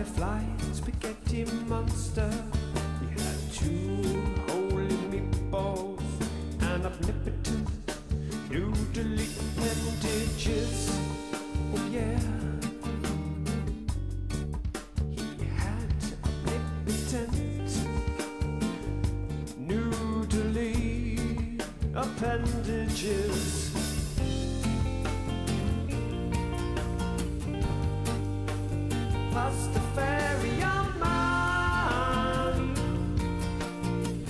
a flying spaghetti monster. He had two holy meatballs and omnipotent noodly appendages. Oh yeah. He had omnipotent noodly appendages. Pastafari man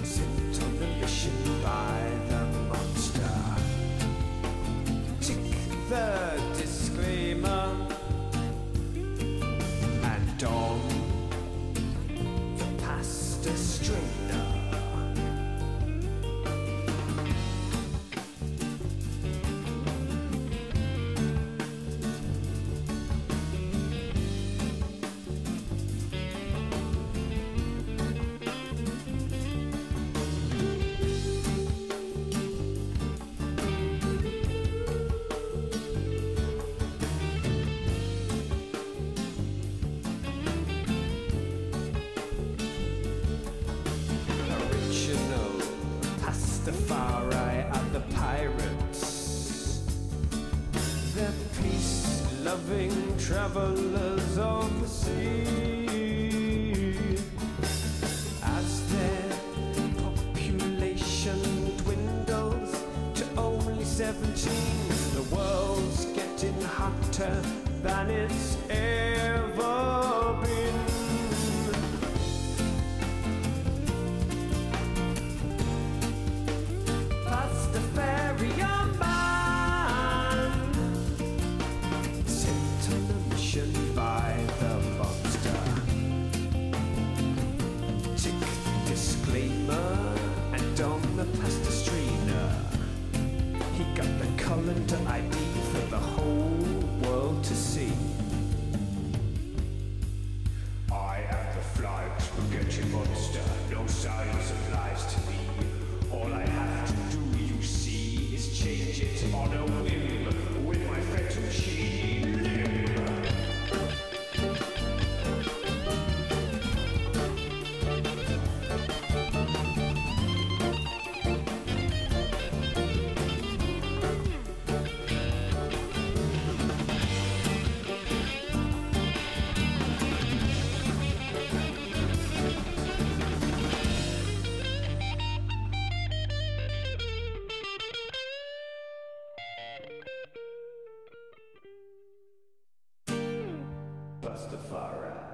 sent on the mission by the monster. Tick the disclaimer and don the pasta strainer. Mustafara and the pirates, the peace-loving travelers of the sea. As their population dwindles to only 17, the world's getting hotter than it's ever been. Calendar ID for the whole world to see. I am the flying spaghetti monster. No science applies to me. All I have to do, you see, is change it on a whim with my fettuccine limb. Mustafara.